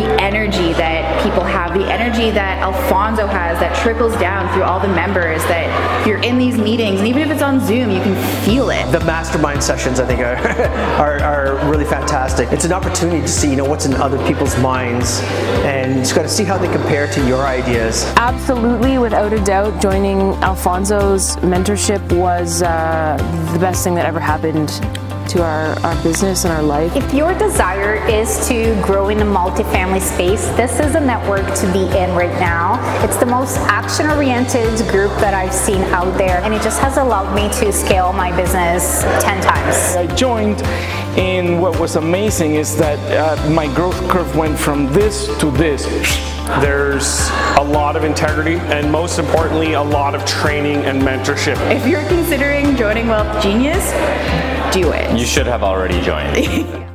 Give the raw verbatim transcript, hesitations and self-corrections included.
the energy that people have, the energy that Alfonso has that trickles down through all the members, that you're in these meetings, and even if it's on Zoom, you can feel it. The mastermind sessions, I think, are, are, are really fantastic. It's an opportunity to see, you know, what's in other people's minds, and you just got to see how they compare to your ideas. Absolutely, without a doubt, joining Alfonso's mentorship was uh, the best thing that ever happened to our, our business and our life. If your desire is to grow in the multifamily space, this is a network to be in right now. It's the most action-oriented group that I've seen out there, and it just has allowed me to scale my business ten times. I joined, and what was amazing is that uh, my growth curve went from this to this. There's a lot of integrity, and most importantly, a lot of training and mentorship. If you're considering joining Wealth Genius, do it. You should have already joined.